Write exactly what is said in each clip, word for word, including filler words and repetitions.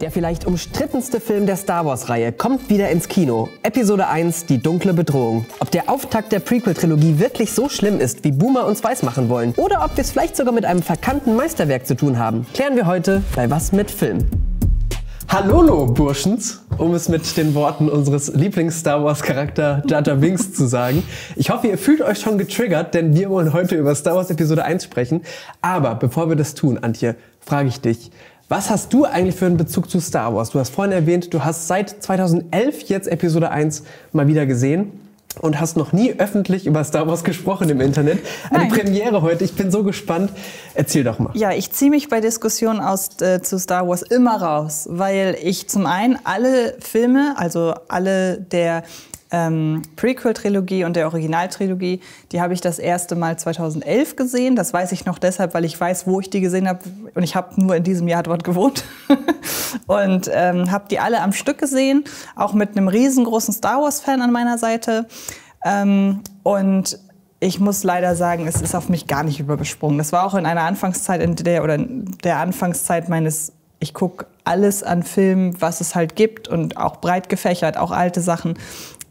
Der vielleicht umstrittenste Film der Star Wars-Reihe kommt wieder ins Kino. Episode eins, Die dunkle Bedrohung. Ob der Auftakt der Prequel-Trilogie wirklich so schlimm ist, wie Boomer uns weismachen wollen, oder ob wir es vielleicht sogar mit einem verkannten Meisterwerk zu tun haben, klären wir heute bei Was mit Film. Hallolo, Burschens, um es mit den Worten unseres Lieblings-Star Wars-Charakter Jar Jar Binks zu sagen. Ich hoffe, ihr fühlt euch schon getriggert, denn wir wollen heute über Star Wars Episode eins sprechen. Aber bevor wir das tun, Antje, frage ich dich, was hast du eigentlich für einen Bezug zu Star Wars? Du hast vorhin erwähnt, du hast seit zweitausendelf jetzt Episode eins mal wieder gesehen und hast noch nie öffentlich über Star Wars gesprochen im Internet. Eine Nein. Premiere heute, ich bin so gespannt. Erzähl doch mal. Ja, ich ziehe mich bei Diskussionen aus, äh, zu Star Wars immer raus, weil ich zum einen alle Filme, also alle der ähm, Prequel-Trilogie und der Original-Trilogie, die habe ich das erste Mal zweitausendelf gesehen. Das weiß ich noch deshalb, weil ich weiß, wo ich die gesehen habe. Und ich habe nur in diesem Jahr dort gewohnt. Und ähm, habe die alle am Stück gesehen, auch mit einem riesengroßen Star Wars-Fan an meiner Seite. Ähm, und ich muss leider sagen, es ist auf mich gar nicht übergesprungen. Das war auch in einer Anfangszeit, in der, oder in der Anfangszeit meines, ich gucke alles an Filmen, was es halt gibt und auch breit gefächert, auch alte Sachen.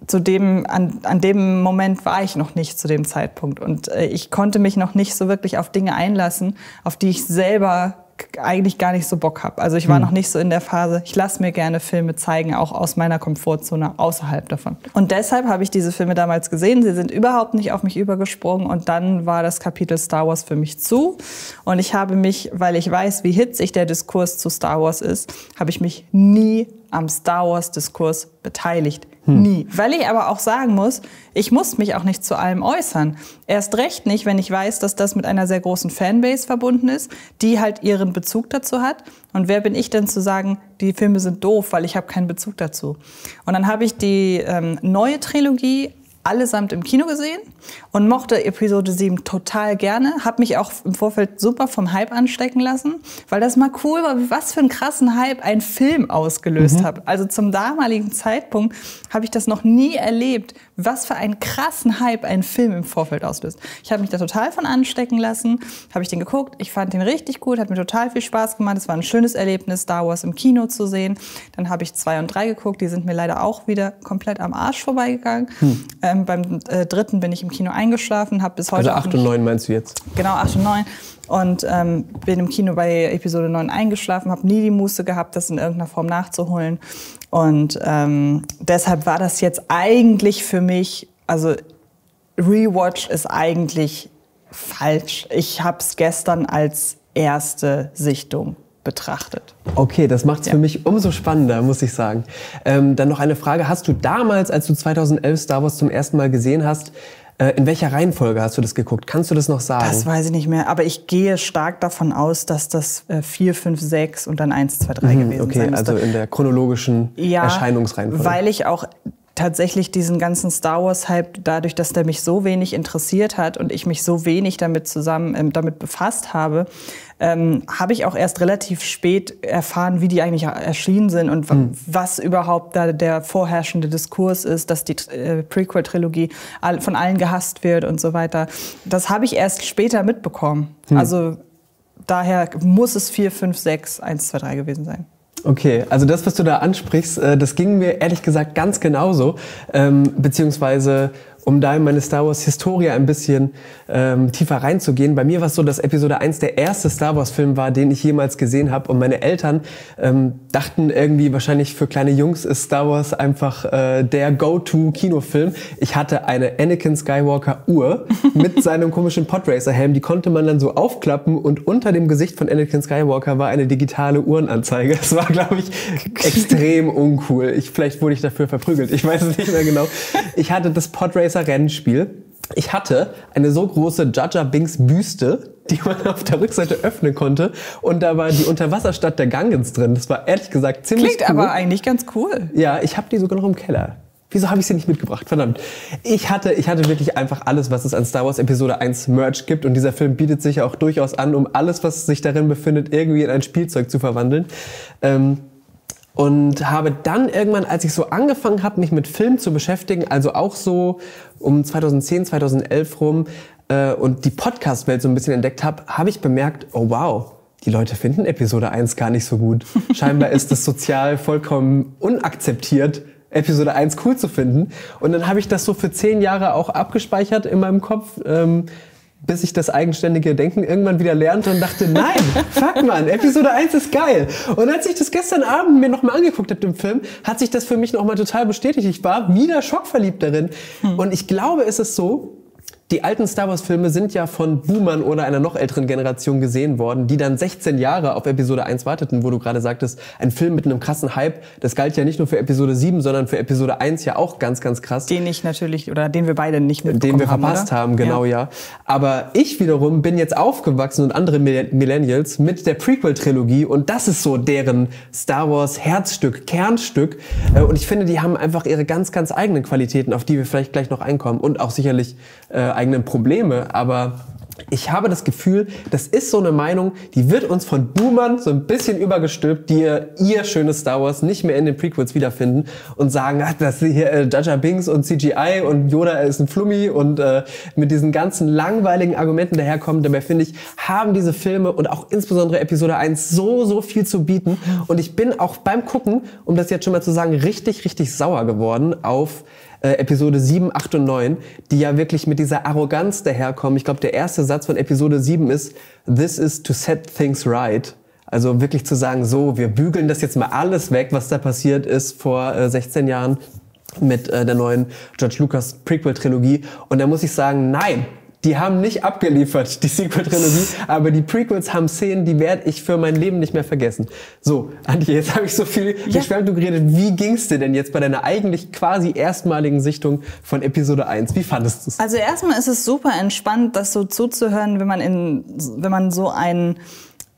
Zu dem, an, an dem Moment war ich noch nicht zu dem Zeitpunkt und äh, ich konnte mich noch nicht so wirklich auf Dinge einlassen, auf die ich selber eigentlich gar nicht so Bock habe. Also ich war hm. noch nicht so in der Phase, ich lasse mir gerne Filme zeigen, auch aus meiner Komfortzone, außerhalb davon. Und deshalb habe ich diese Filme damals gesehen, sie sind überhaupt nicht auf mich übergesprungen und dann war das Kapitel Star Wars für mich zu. Und ich habe mich, weil ich weiß, wie hitzig der Diskurs zu Star Wars ist, habe ich mich nie am Star Wars Diskurs beteiligt. Hm. Nie. Weil ich aber auch sagen muss, ich muss mich auch nicht zu allem äußern. Erst recht nicht, wenn ich weiß, dass das mit einer sehr großen Fanbase verbunden ist, die halt ihren Bezug dazu hat. Und wer bin ich denn zu sagen, die Filme sind doof, weil ich habe keinen Bezug dazu. Und dann habe ich die ähm, neue Trilogie allesamt im Kino gesehen und mochte Episode sieben total gerne. Hab mich auch im Vorfeld super vom Hype anstecken lassen, weil das mal cool war, was für einen krassen Hype ein Film ausgelöst mhm. hat. Also zum damaligen Zeitpunkt habe ich das noch nie erlebt, was für einen krassen Hype ein Film im Vorfeld auslöst. Ich habe mich da total von anstecken lassen, habe ich den geguckt, ich fand den richtig gut, hat mir total viel Spaß gemacht. Es war ein schönes Erlebnis, Star Wars im Kino zu sehen. Dann habe ich zwei und drei geguckt, die sind mir leider auch wieder komplett am Arsch vorbeigegangen. Mhm. Ähm, Beim äh, dritten bin ich im Kino eingeschlafen, habe bis heute... Also acht und neun meinst du jetzt? Genau, acht und neun. Und ähm, bin im Kino bei Episode neun eingeschlafen, habe nie die Muße gehabt, das in irgendeiner Form nachzuholen. Und ähm, deshalb war das jetzt eigentlich für mich, also Rewatch ist eigentlich falsch. Ich habe es gestern als erste Sichtung betrachtet. Okay, das macht es ja für mich umso spannender, muss ich sagen. Ähm, dann noch eine Frage. Hast du damals, als du zweitausendelf Star Wars zum ersten Mal gesehen hast, äh, in welcher Reihenfolge hast du das geguckt? Kannst du das noch sagen? Das weiß ich nicht mehr, aber ich gehe stark davon aus, dass das äh, vier, fünf, sechs und dann eins, zwei, drei mhm, gewesen okay, sein müsste. Also in der chronologischen ja, Erscheinungsreihenfolge. Weil ich auch tatsächlich diesen ganzen Star Wars-Hype, dadurch, dass der mich so wenig interessiert hat und ich mich so wenig damit zusammen ähm, damit befasst habe, ähm, habe ich auch erst relativ spät erfahren, wie die eigentlich erschienen sind und mhm. was überhaupt da der vorherrschende Diskurs ist, dass die äh, Prequel-Trilogie all, von allen gehasst wird und so weiter. Das habe ich erst später mitbekommen. Mhm. Also daher muss es vier, fünf, sechs, eins, zwei, drei gewesen sein. Okay, also das, was du da ansprichst, das ging mir ehrlich gesagt ganz genauso, ähm, beziehungsweise um da in meine Star Wars Historie ein bisschen ähm, tiefer reinzugehen. Bei mir war es so, dass Episode eins der erste Star Wars Film war, den ich jemals gesehen habe. Und meine Eltern ähm, dachten irgendwie, wahrscheinlich für kleine Jungs ist Star Wars einfach äh, der Go-To-Kinofilm. Ich hatte eine Anakin Skywalker Uhr mit seinem komischen Podracer-Helm. Die konnte man dann so aufklappen und unter dem Gesicht von Anakin Skywalker war eine digitale Uhrenanzeige. Das war, glaube ich, extrem uncool. Ich, vielleicht wurde ich dafür verprügelt. Ich weiß es nicht mehr genau. Ich hatte das Podracer Rennspiel. Ich hatte eine so große Jar Jar Binks Büste, die man auf der Rückseite öffnen konnte und da war die Unterwasserstadt der Gungans drin. Das war ehrlich gesagt ziemlich cool. Klingt aber eigentlich ganz cool. Ja, ich habe die sogar noch im Keller. Wieso habe ich sie nicht mitgebracht? Verdammt. Ich hatte, ich hatte wirklich einfach alles, was es an Star Wars Episode eins Merch gibt. Und dieser Film bietet sich ja auch durchaus an, um alles, was sich darin befindet, irgendwie in ein Spielzeug zu verwandeln. Ähm, Und habe dann irgendwann, als ich so angefangen habe, mich mit Film zu beschäftigen, also auch so um zweitausendzehn, zweitausendelf rum äh, und die Podcast-Welt so ein bisschen entdeckt habe, habe ich bemerkt, oh wow, die Leute finden Episode eins gar nicht so gut. Scheinbar ist es sozial vollkommen unakzeptiert, Episode eins cool zu finden. Und dann habe ich das so für zehn Jahre auch abgespeichert in meinem Kopf, ähm, bis ich das eigenständige Denken irgendwann wieder lernte und dachte, nein, fuck man, Episode eins ist geil. Und als ich das gestern Abend mir nochmal angeguckt habe, den Film, hat sich das für mich nochmal total bestätigt. Ich war wieder schockverliebt darin. Hm. Und ich glaube, es ist so, die alten Star Wars Filme sind ja von Boomern oder einer noch älteren Generation gesehen worden, die dann sechzehn Jahre auf Episode eins warteten, wo du gerade sagtest, ein Film mit einem krassen Hype, das galt ja nicht nur für Episode sieben, sondern für Episode eins ja auch ganz, ganz krass. Den ich natürlich, oder den wir beide nicht mitbekommen haben, den wir verpasst haben, haben genau, ja. ja. Aber ich wiederum bin jetzt aufgewachsen und andere Millennials mit der Prequel-Trilogie und das ist so deren Star Wars Herzstück, Kernstück und ich finde, die haben einfach ihre ganz, ganz eigenen Qualitäten, auf die wir vielleicht gleich noch einkommen und auch sicherlich äh, eigenen Probleme, aber ich habe das Gefühl, das ist so eine Meinung, die wird uns von Boomern so ein bisschen übergestülpt, die ihr schönes Star Wars nicht mehr in den Prequels wiederfinden und sagen, ach, das hier äh, Jar Jar Binks und C G I und Yoda ist ein Flummi und äh, mit diesen ganzen langweiligen Argumenten daherkommen. Dabei finde ich, haben diese Filme und auch insbesondere Episode eins so, so viel zu bieten und ich bin auch beim Gucken, um das jetzt schon mal zu sagen, richtig, richtig sauer geworden auf Äh, Episode sieben, acht und neun, die ja wirklich mit dieser Arroganz daherkommen. Ich glaube, der erste Satz von Episode sieben ist, this is to set things right. Also wirklich zu sagen, so, wir bügeln das jetzt mal alles weg, was da passiert ist vor äh, sechzehn Jahren mit äh, der neuen George Lucas Prequel-Trilogie. Und da muss ich sagen, nein! Die haben nicht abgeliefert, die Sequel-Trilogie, aber die Prequels haben Szenen, die werde ich für mein Leben nicht mehr vergessen. So, Antje, jetzt habe ich so viel geschwärmt und geredet. Wie ging's dir denn jetzt bei deiner eigentlich quasi erstmaligen Sichtung von Episode eins? Wie fandest du es? Also erstmal ist es super entspannt, das so zuzuhören, wenn man in, wenn man so einen,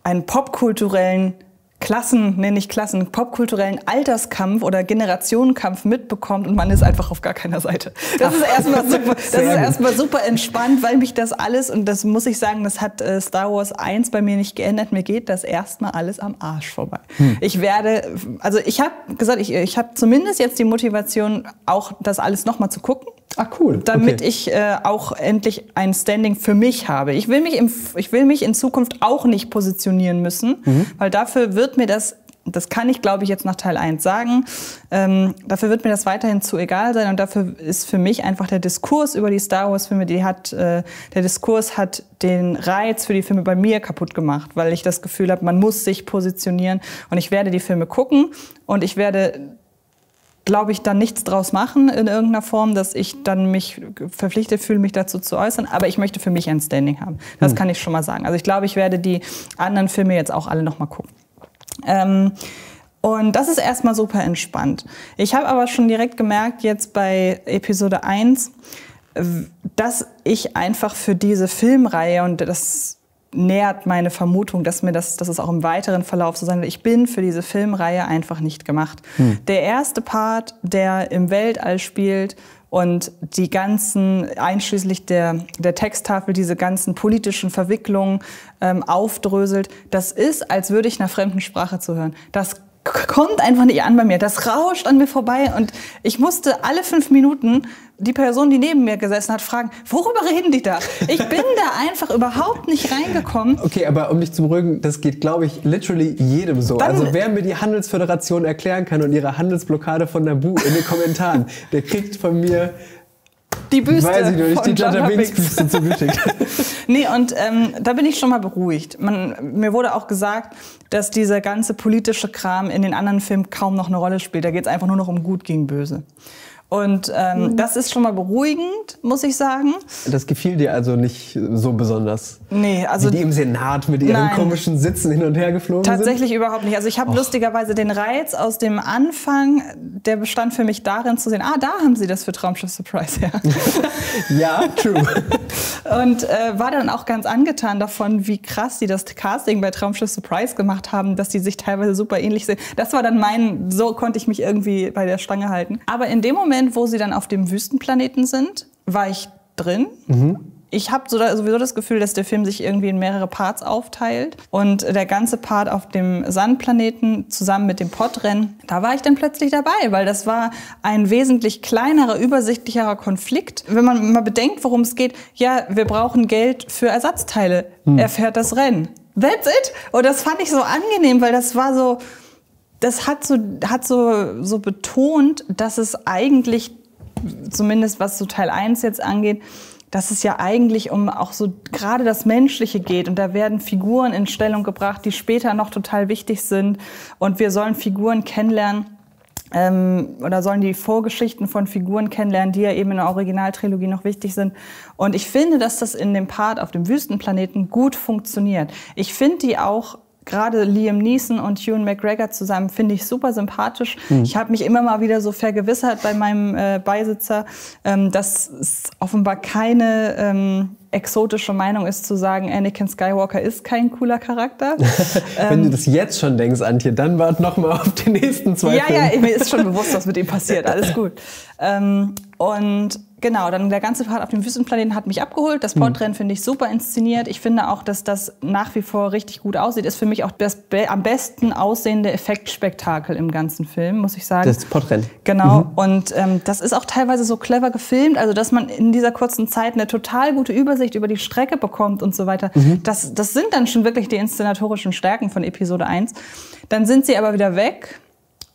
einen popkulturellen Klassen, nenne ich Klassen, popkulturellen Alterskampf oder Generationenkampf mitbekommt und man ist einfach auf gar keiner Seite. Das ist erstmal super, das ist erstmal super entspannt, weil mich das alles, und das muss ich sagen, das hat äh, Star Wars eins bei mir nicht geändert, mir geht das erstmal alles am Arsch vorbei. Hm. Ich werde, also ich habe gesagt, ich, ich habe zumindest jetzt die Motivation, auch das alles nochmal zu gucken. Ah, cool. Damit okay. ich äh, auch endlich ein Standing für mich habe. Ich will mich, im, ich will mich in Zukunft auch nicht positionieren müssen, mhm. weil dafür wird mir das, das kann ich glaube ich jetzt nach Teil eins sagen, ähm, dafür wird mir das weiterhin zu egal sein und dafür ist für mich einfach der Diskurs über die Star Wars Filme, die hat, äh, der Diskurs hat den Reiz für die Filme bei mir kaputt gemacht, weil ich das Gefühl habe, man muss sich positionieren und ich werde die Filme gucken und ich werde glaube ich, dann nichts draus machen in irgendeiner Form, dass ich dann mich verpflichtet fühle, mich dazu zu äußern. Aber ich möchte für mich ein Standing haben. Das hm. kann ich schon mal sagen. Also ich glaube, ich werde die anderen Filme jetzt auch alle noch mal gucken. Ähm, und das ist erstmal super entspannt. Ich habe aber schon direkt gemerkt, jetzt bei Episode eins, dass ich einfach für diese Filmreihe, und das nähert meine Vermutung, dass mir das, dass es auch im weiteren Verlauf so sein wird. Ich bin für diese Filmreihe einfach nicht gemacht. Hm. Der erste Part, der im Weltall spielt und die ganzen, einschließlich der, der Texttafel, diese ganzen politischen Verwicklungen ähm, aufdröselt, das ist, als würde ich einer fremden Sprache zuhören. Das kommt einfach nicht an bei mir. Das rauscht an mir vorbei und ich musste alle fünf Minuten die Person, die neben mir gesessen hat, fragen, worüber reden die da? Ich bin da einfach überhaupt nicht reingekommen. Okay, aber um dich zu beruhigen, das geht, glaube ich, literally jedem so. Dann also wer mir die Handelsföderation erklären kann und ihre Handelsblockade von Naboo in den Kommentaren, der kriegt von mir die Büste, weiß ich nicht, die Jar Jar Binks Büste zugeschickt. Nee, und ähm, da bin ich schon mal beruhigt. Man, mir wurde auch gesagt, dass dieser ganze politische Kram in den anderen Filmen kaum noch eine Rolle spielt. Da geht es einfach nur noch um Gut gegen Böse. Und ähm, mhm. das ist schon mal beruhigend, muss ich sagen. Das gefiel dir also nicht so besonders? Nee, also... Wie die im Senat mit ihren nein. komischen Sitzen hin und her geflogen tatsächlich sind? Tatsächlich überhaupt nicht. Also ich habe lustigerweise den Reiz aus dem Anfang, der bestand für mich darin zu sehen, ah, da haben sie das für Traumschiff Surprise her. Ja, true. Und äh, war dann auch ganz angetan davon, wie krass die das Casting bei Traumschiff Surprise gemacht haben, dass die sich teilweise super ähnlich sehen. Das war dann mein, so konnte ich mich irgendwie bei der Stange halten. Aber in dem Moment, wo sie dann auf dem Wüstenplaneten sind, war ich drin. Mhm. Ich habe sowieso das Gefühl, dass der Film sich irgendwie in mehrere Parts aufteilt. Und der ganze Part auf dem Sandplaneten zusammen mit dem Podrennen, da war ich dann plötzlich dabei, weil das war ein wesentlich kleinerer, übersichtlicherer Konflikt. Wenn man mal bedenkt, worum es geht, ja, wir brauchen Geld für Ersatzteile. Mhm. Er fährt das Rennen. That's it. Und das fand ich so angenehm, weil das war so, das hat so, hat so, so betont, dass es eigentlich, zumindest was so Teil eins jetzt angeht, dass es ja eigentlich um auch so gerade das Menschliche geht. Und da werden Figuren in Stellung gebracht, die später noch total wichtig sind. Und wir sollen Figuren kennenlernen ähm, oder sollen die Vorgeschichten von Figuren kennenlernen, die ja eben in der Originaltrilogie noch wichtig sind. Und ich finde, dass das in dem Part auf dem Wüstenplaneten gut funktioniert. Ich finde die auch, gerade Liam Neeson und Ewan McGregor zusammen, finde ich super sympathisch. Mhm. Ich habe mich immer mal wieder so vergewissert bei meinem äh, Beisitzer, ähm, dass es offenbar keine ähm, exotische Meinung ist, zu sagen, Anakin Skywalker ist kein cooler Charakter. Wenn ähm, du das jetzt schon denkst, Antje, dann wart noch mal auf die nächsten zwei Filme. Ja, ja, mir ist schon bewusst, was mit ihm passiert. Alles gut. Ähm, und genau, dann der ganze Part auf dem Wüstenplaneten hat mich abgeholt. Das Podrennen finde ich super inszeniert. Ich finde auch, dass das nach wie vor richtig gut aussieht. Ist für mich auch das be- am besten aussehende Effektspektakel im ganzen Film, muss ich sagen. Das Podrennen. Genau. Mhm. Und ähm, das ist auch teilweise so clever gefilmt, also dass man in dieser kurzen Zeit eine total gute Übersicht über die Strecke bekommt und so weiter. Mhm. Das, das sind dann schon wirklich die inszenatorischen Stärken von Episode eins. Dann sind sie aber wieder weg.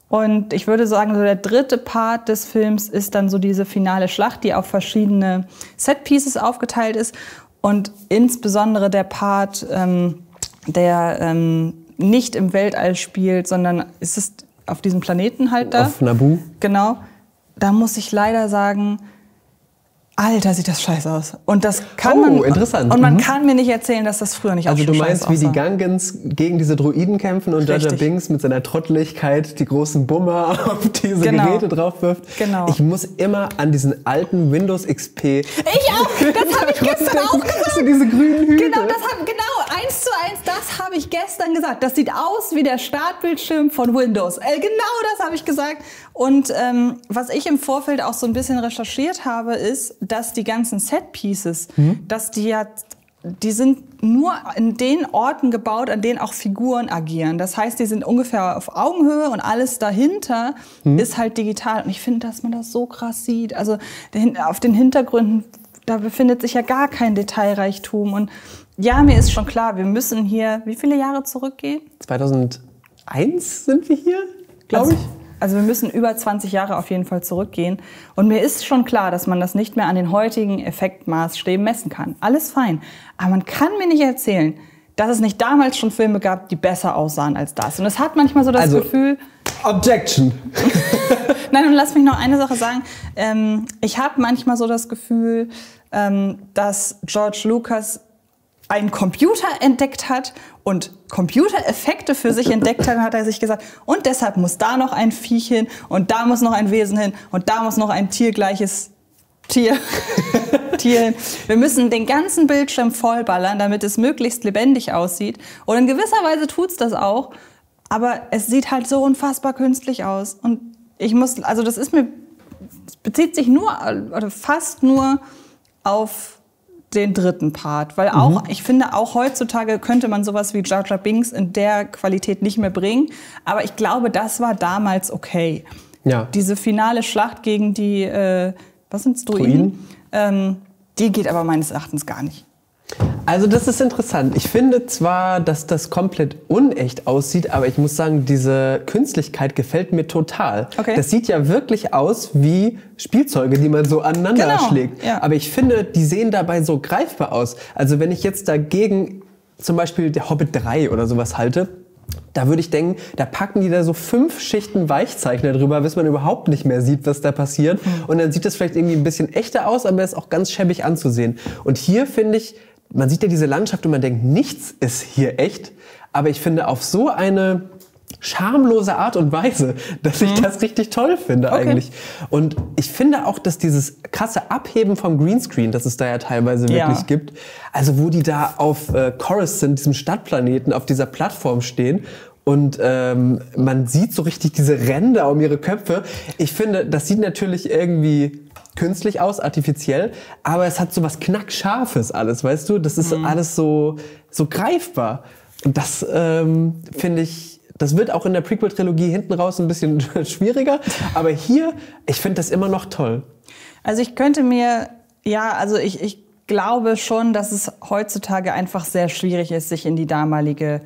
Und ich würde sagen, so der dritte Part des Films ist dann so diese finale Schlacht, die auf verschiedene Set-Pieces aufgeteilt ist. Und insbesondere der Part, ähm, der ähm, nicht im Weltall spielt, sondern ist es auf diesem Planeten halt da. Auf Naboo. Genau. Da muss ich leider sagen, Alter, sieht das scheiße aus. Und das kann oh, man. Interessant. Und man mhm. kann mir nicht erzählen, dass das früher nicht also auch so scheiße aussah. Also du meinst, wie die Gungans gegen diese Droiden kämpfen und Jar Jar Binks mit seiner Trotteligkeit die großen Bummer auf diese genau. Geräte draufwirft. Genau. Ich muss immer an diesen alten Windows X P. Ich auch. Das habe ich gestern auch gesagt. Hast du diese grünen Hüte? Genau, das hab, genau, eins zu eins. Das habe ich gestern gesagt. Das sieht aus wie der Startbildschirm von Windows. Äh, genau, das habe ich gesagt. Und ähm, was ich im Vorfeld auch so ein bisschen recherchiert habe, ist, dass die ganzen Set-Pieces, mhm. dass die ja, die sind nur in den Orten gebaut, an denen auch Figuren agieren. Das heißt, die sind ungefähr auf Augenhöhe und alles dahinter mhm. ist halt digital. Und ich finde, dass man das so krass sieht. Also auf den Hintergründen, da befindet sich ja gar kein Detailreichtum. Und ja, mir ist schon klar, wir müssen hier, wie viele Jahre zurückgehen? zweitausendeins sind wir hier, glaube ich. Also, Also wir müssen über zwanzig Jahre auf jeden Fall zurückgehen. Und mir ist schon klar, dass man das nicht mehr an den heutigen Effektmaßstäben messen kann. Alles fein. Aber man kann mir nicht erzählen, dass es nicht damals schon Filme gab, die besser aussahen als das. Und es hat manchmal so das also, Gefühl... Objection! Nein, und lass mich noch eine Sache sagen. Ähm, ich habe manchmal so das Gefühl, ähm, dass George Lucas einen Computer entdeckt hat und Computereffekte für sich entdeckt hat, hat er sich gesagt, und deshalb muss da noch ein Viech hin und da muss noch ein Wesen hin und da muss noch ein tiergleiches Tier, Tier hin. Wir müssen den ganzen Bildschirm vollballern, damit es möglichst lebendig aussieht. Und in gewisser Weise tut's das auch, aber es sieht halt so unfassbar künstlich aus. Und ich muss, also das ist mir, das bezieht sich nur, oder fast nur auf den dritten Part, weil auch, mhm. ich finde, auch heutzutage könnte man sowas wie Jar Jar Binks in der Qualität nicht mehr bringen, aber ich glaube, das war damals okay. Ja. Diese finale Schlacht gegen die, äh, was sind's, Droiden? Ähm, die geht aber meines Erachtens gar nicht. Also das ist interessant. Ich finde zwar, dass das komplett unecht aussieht, aber ich muss sagen, diese Künstlichkeit gefällt mir total. Okay. Das sieht ja wirklich aus wie Spielzeuge, die man so aneinander genau. schlägt. Ja. Aber ich finde, die sehen dabei so greifbar aus. Also wenn ich jetzt dagegen zum Beispiel der Hobbit drei oder sowas halte, da würde ich denken, da packen die da so fünf Schichten Weichzeichner drüber, bis man überhaupt nicht mehr sieht, was da passiert. Mhm. Und dann sieht das vielleicht irgendwie ein bisschen echter aus, aber ist auch ganz schäbig anzusehen. Und hier finde ich, man sieht ja diese Landschaft und man denkt, nichts ist hier echt. Aber ich finde, auf so eine schamlose Art und Weise, dass ich mhm. das richtig toll finde okay. eigentlich. Und ich finde auch, dass dieses krasse Abheben vom Greenscreen, das es da ja teilweise ja. wirklich gibt, also wo die da auf äh, Coruscant, diesem Stadtplaneten, auf dieser Plattform stehen und ähm, man sieht so richtig diese Ränder um ihre Köpfe. Ich finde, das sieht natürlich irgendwie künstlich aus, artifiziell, aber es hat so was Knackscharfes alles, weißt du? Das ist mhm. alles so, so greifbar. Und das ähm, finde ich, das wird auch in der Prequel-Trilogie hinten raus ein bisschen schwieriger, aber hier, ich finde das immer noch toll. Also ich könnte mir, ja, also ich, ich glaube schon, dass es heutzutage einfach sehr schwierig ist, sich in die damalige,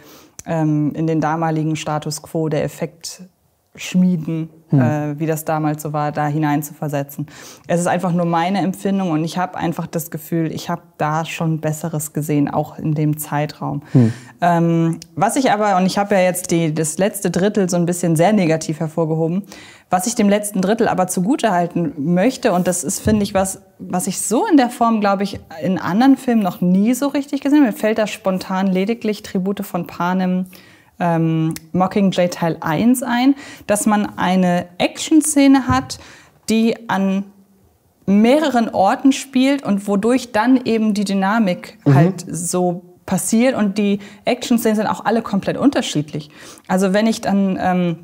ähm, in den damaligen Status quo der Effektschmieden, hm. äh, wie das damals so war, da hineinzuversetzen. Es ist einfach nur meine Empfindung und ich habe einfach das Gefühl, ich habe da schon Besseres gesehen, auch in dem Zeitraum. Hm. Ähm, was ich aber, und ich habe ja jetzt die, das letzte Drittel so ein bisschen sehr negativ hervorgehoben, was ich dem letzten Drittel aber zugutehalten möchte, und das ist, finde ich, was, was ich so in der Form, glaube ich, in anderen Filmen noch nie so richtig gesehen habe. Mir fällt da spontan lediglich Tribute von Panem, ähm, Mockingjay Teil eins ein, dass man eine Action-Szene hat, die an mehreren Orten spielt und wodurch dann eben die Dynamik mhm. halt so passiert. Und die Action-Szenen sind auch alle komplett unterschiedlich. Also wenn ich dann... Ähm,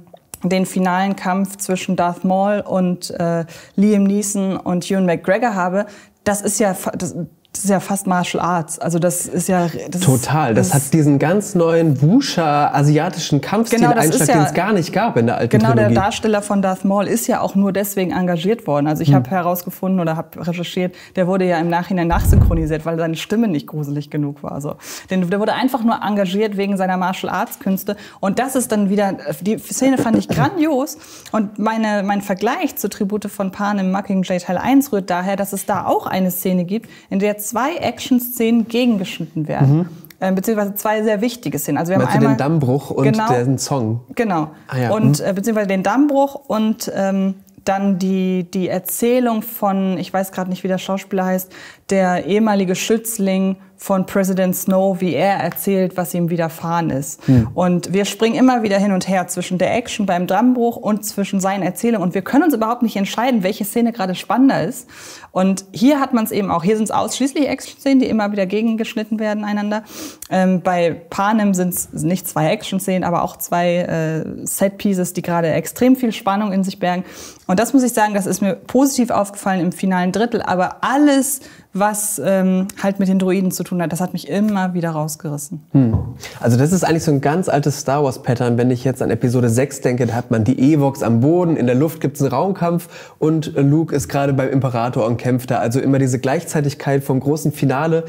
den finalen Kampf zwischen Darth Maul und äh, Liam Neeson und Ewan McGregor habe, das ist ja das, das ist ja fast Martial Arts. Also das ist ja das total. Das, das hat diesen ganz neuen Wuxia asiatischen Kampfstil genau, Einschlag, ja, den es gar nicht gab in der alten Genau, Trilogie. Der Darsteller von Darth Maul ist ja auch nur deswegen engagiert worden. Also ich hm. habe herausgefunden oder habe recherchiert, der wurde ja im Nachhinein nachsynchronisiert, weil seine Stimme nicht gruselig genug war. Also den, der wurde einfach nur engagiert wegen seiner Martial Arts Künste. Und das ist dann wieder die Szene fand ich grandios. Und meine mein Vergleich zu Tribute von Panem Mockingjay Teil eins rührt daher, dass es da auch eine Szene gibt, in der zwei Action-Szenen gegengeschnitten werden. Mhm. Äh, beziehungsweise zwei sehr wichtige Szenen. Also wir haben einmal den Dammbruch und genau, den Song. Genau. Ah, ja. Und, äh, beziehungsweise den Dammbruch und ähm, dann die, die Erzählung von, ich weiß gerade nicht, wie der Schauspieler heißt, der ehemalige Schützling von President Snow, wie er erzählt, was ihm widerfahren ist. Hm. Und wir springen immer wieder hin und her zwischen der Action beim Dammbruch und zwischen seinen Erzählungen. Und wir können uns überhaupt nicht entscheiden, welche Szene gerade spannender ist. Und hier hat man es eben auch. Hier sind es ausschließlich Action-Szenen, die immer wieder gegengeschnitten werden einander. Ähm, bei Panem sind es nicht zwei Action-Szenen, aber auch zwei äh, Set-Pieces, die gerade extrem viel Spannung in sich bergen. Und das muss ich sagen, das ist mir positiv aufgefallen im finalen Drittel. Aber alles, was ähm, halt mit den Droiden zu tun hat, das hat mich immer wieder rausgerissen. Hm. Also das ist eigentlich so ein ganz altes Star Wars Pattern, wenn ich jetzt an Episode sechs denke, da hat man die Ewoks am Boden, in der Luft gibt es einen Raumkampf und Luke ist gerade beim Imperator und kämpft da. Also immer diese Gleichzeitigkeit vom großen Finale,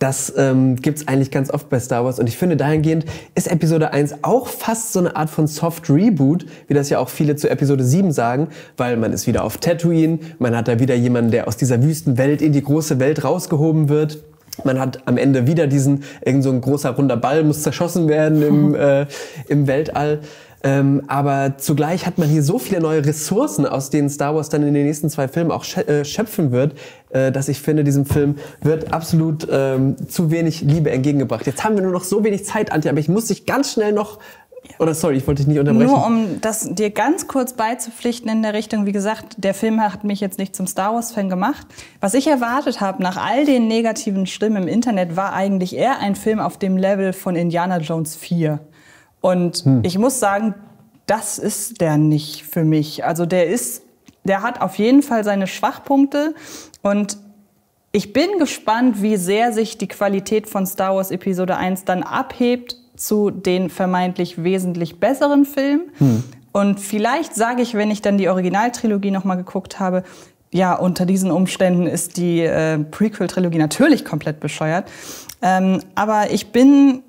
das ähm, gibt es eigentlich ganz oft bei Star Wars. Und ich finde, dahingehend ist Episode eins auch fast so eine Art von Soft-Reboot, wie das ja auch viele zu Episode sieben sagen, weil man ist wieder auf Tatooine, man hat da wieder jemanden, der aus dieser Wüstenwelt in die große Welt rausgehoben wird. Man hat am Ende wieder diesen, irgend so ein großer runder Ball muss zerschossen werden im, äh, im Weltall. Ähm, aber zugleich hat man hier so viele neue Ressourcen, aus denen Star Wars dann in den nächsten zwei Filmen auch schöpfen wird, äh, dass ich finde, diesem Film wird absolut ähm, zu wenig Liebe entgegengebracht. Jetzt haben wir nur noch so wenig Zeit, Antje, aber ich muss dich ganz schnell noch... Oder sorry, ich wollte dich nicht unterbrechen. Nur um das dir ganz kurz beizupflichten in der Richtung, wie gesagt, der Film hat mich jetzt nicht zum Star Wars-Fan gemacht. Was ich erwartet habe nach all den negativen Stimmen im Internet, war eigentlich eher ein Film auf dem Level von Indiana Jones vier. Und hm. ich muss sagen, das ist der nicht für mich. Also der ist, der hat auf jeden Fall seine Schwachpunkte und ich bin gespannt, wie sehr sich die Qualität von Star Wars Episode eins dann abhebt zu den vermeintlich wesentlich besseren Filmen. Hm. Und vielleicht sage ich, wenn ich dann die Originaltrilogie noch mal geguckt habe, ja, unter diesen Umständen ist die äh, Prequel-Trilogie natürlich komplett bescheuert. Ähm, aber ich bin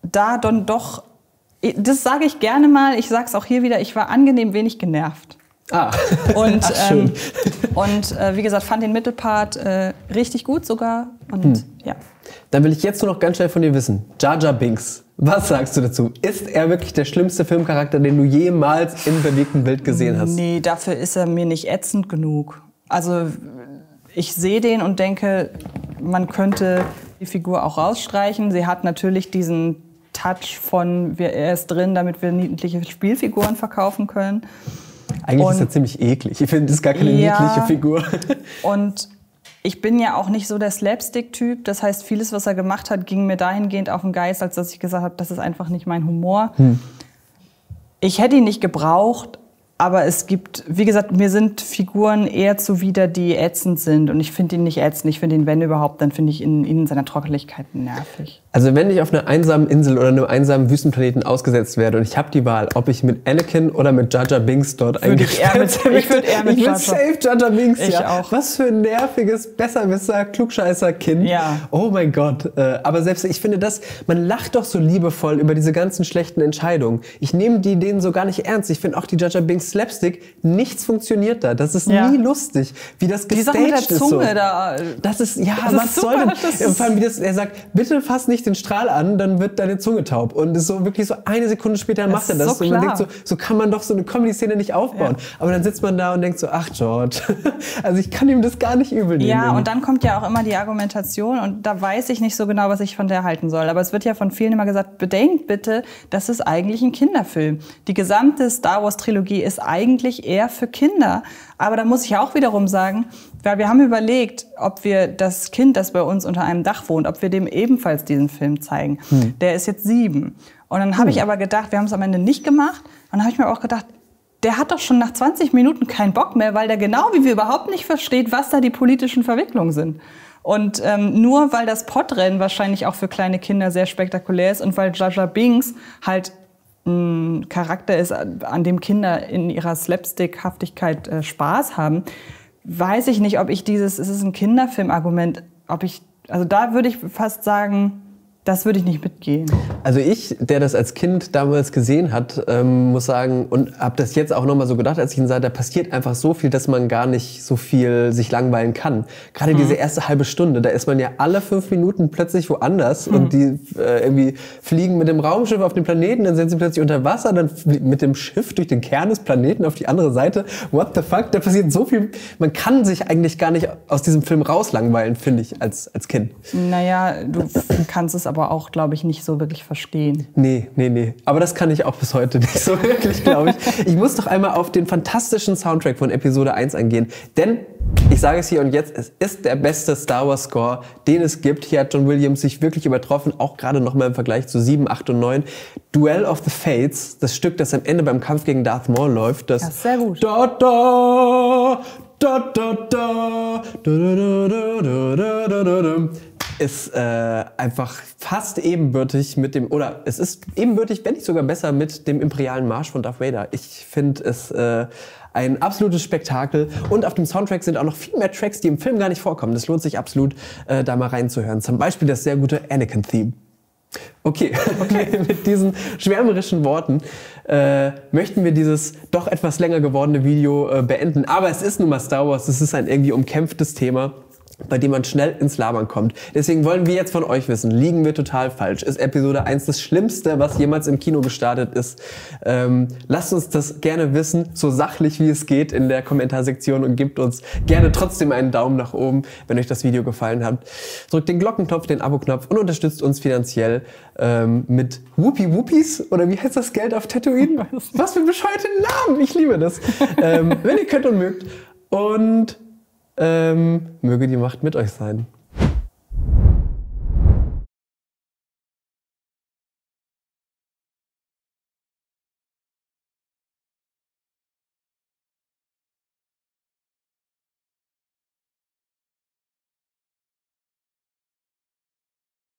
da dann doch, das sage ich gerne mal, ich sage es auch hier wieder, ich war angenehm wenig genervt. Ah, und, ach, schön. Ähm, und äh, wie gesagt, fand den Mittelpart äh, richtig gut sogar. Und hm. ja. Dann will ich jetzt nur noch ganz schnell von dir wissen. Jar Jar Binks, was sagst du dazu? Ist er wirklich der schlimmste Filmcharakter, den du jemals im bewegten Bild gesehen hast? Nee, dafür ist er mir nicht ätzend genug. Also ich sehe den und denke, man könnte die Figur auch rausstreichen. Sie hat natürlich diesen Touch von, er ist drin, damit wir niedliche Spielfiguren verkaufen können. Eigentlich und ist er ziemlich eklig. Ich finde, das ist gar keine ja, niedliche Figur. Und ich bin ja auch nicht so der Slapstick-Typ. Das heißt, vieles, was er gemacht hat, ging mir dahingehend auf den Geist, als dass ich gesagt habe, das ist einfach nicht mein Humor. Hm. Ich hätte ihn nicht gebraucht, Aber es gibt, wie gesagt, mir sind Figuren eher zuwider, die ätzend sind. Und ich finde ihn nicht ätzend. Ich finde ihn, wenn überhaupt, dann finde ich ihn in seiner Trockenheit nervig. Also wenn ich auf einer einsamen Insel oder einem einsamen Wüstenplaneten ausgesetzt werde und ich habe die Wahl, ob ich mit Anakin oder mit Jar Jar Binks dort eingesperrt werde. Ich, ich würde eher mit Jar Jar. Ich würde safe Jar Jar Binks, ich ja. auch. Was für ein nerviges Besserwisser, Klugscheißer-Kind. Ja. Oh mein Gott. Aber selbst, ich finde das, man lacht doch so liebevoll über diese ganzen schlechten Entscheidungen. Ich nehme die denen so gar nicht ernst. Ich finde auch die Jar Jar Binks Slapstick, nichts funktioniert da. Das ist ja. nie lustig, wie das gestaged die mit der Zunge ist. So. Da. Das ist, ja, das was ist soll super, denn? Vor allem, wie das, er sagt, bitte fass nicht den Strahl an, dann wird deine Zunge taub. Und ist so wirklich so eine Sekunde später macht er das. So, und man denkt so, so kann man doch so eine Comedy-Szene nicht aufbauen. Ja. Aber dann sitzt man da und denkt so, ach George, also ich kann ihm das gar nicht übel nehmen. Ja, und dann kommt ja auch immer die Argumentation und da weiß ich nicht so genau, was ich von der halten soll. Aber es wird ja von vielen immer gesagt, bedenkt bitte, das ist eigentlich ein Kinderfilm. Die gesamte Star Wars-Trilogie ist eigentlich eher für Kinder. Aber da muss ich auch wiederum sagen, weil wir haben überlegt, ob wir das Kind, das bei uns unter einem Dach wohnt, ob wir dem ebenfalls diesen Film zeigen. Hm. Der ist jetzt sieben. Und dann habe hm. ich aber gedacht, wir haben es am Ende nicht gemacht. Und dann habe ich mir auch gedacht, der hat doch schon nach zwanzig Minuten keinen Bock mehr, weil der genau wie wir überhaupt nicht versteht, was da die politischen Verwicklungen sind. Und ähm, nur weil das Podrennen wahrscheinlich auch für kleine Kinder sehr spektakulär ist und weil Jar Jar Binks halt ein Charakter ist, an dem Kinder in ihrer Slapstick-Haftigkeit äh, Spaß haben, weiß ich nicht, ob ich dieses, es ist ein Kinderfilm-Argument, ob ich, also da würde ich fast sagen, das würde ich nicht mitgehen. Also ich, der das als Kind damals gesehen hat, ähm, muss sagen, und habe das jetzt auch nochmal so gedacht, als ich ihn sah, da passiert einfach so viel, dass man gar nicht so viel sich langweilen kann. Gerade mhm. diese erste halbe Stunde, da ist man ja alle fünf Minuten plötzlich woanders mhm. und die äh, irgendwie fliegen mit dem Raumschiff auf den Planeten, dann sind sie plötzlich unter Wasser, dann mit dem Schiff durch den Kern des Planeten auf die andere Seite. What the fuck? Da passiert so viel. Man kann sich eigentlich gar nicht aus diesem Film rauslangweilen, finde ich, als, als Kind. Naja, du kannst es aber aber auch, glaube ich, nicht so wirklich verstehen. Nee, nee, nee. Aber das kann ich auch bis heute nicht so wirklich, glaube ich. Ich muss doch einmal auf den fantastischen Soundtrack von Episode eins eingehen. Denn, ich sage es hier und jetzt, es ist der beste Star Wars Score, den es gibt. Hier hat John Williams sich wirklich übertroffen, auch gerade nochmal im Vergleich zu sieben, acht und neun. Duel of the Fates, das Stück, das am Ende beim Kampf gegen Darth Maul läuft. Das, das ist sehr gut. Da, da, da, da, da, da, da, da, da, da, da. Ist äh, einfach fast ebenbürtig mit dem, oder es ist ebenbürtig, wenn nicht sogar besser, mit dem Imperialen Marsch von Darth Vader. Ich finde es äh, ein absolutes Spektakel. Und auf dem Soundtrack sind auch noch viel mehr Tracks, die im Film gar nicht vorkommen. Das lohnt sich absolut, äh, da mal reinzuhören. Zum Beispiel das sehr gute Anakin-Theme. Okay, okay. Mit diesen schwärmerischen Worten äh, möchten wir dieses doch etwas länger gewordene Video äh, beenden. Aber es ist nun mal Star Wars, es ist ein irgendwie umkämpftes Thema, bei dem man schnell ins Labern kommt. Deswegen wollen wir jetzt von euch wissen, liegen wir total falsch? Ist Episode eins das Schlimmste, was jemals im Kino gestartet ist? Ähm, lasst uns das gerne wissen, so sachlich wie es geht in der Kommentarsektion und gebt uns gerne trotzdem einen Daumen nach oben, wenn euch das Video gefallen hat. Drückt den Glockenknopf, den Abo-Knopf und unterstützt uns finanziell ähm, mit Whoopi-Whoopies oder wie heißt das Geld auf Tatooine? Was für bescheuerte Namen, ich liebe das. ähm, wenn ihr könnt und mögt. Und Ähm, möge die Macht mit euch sein.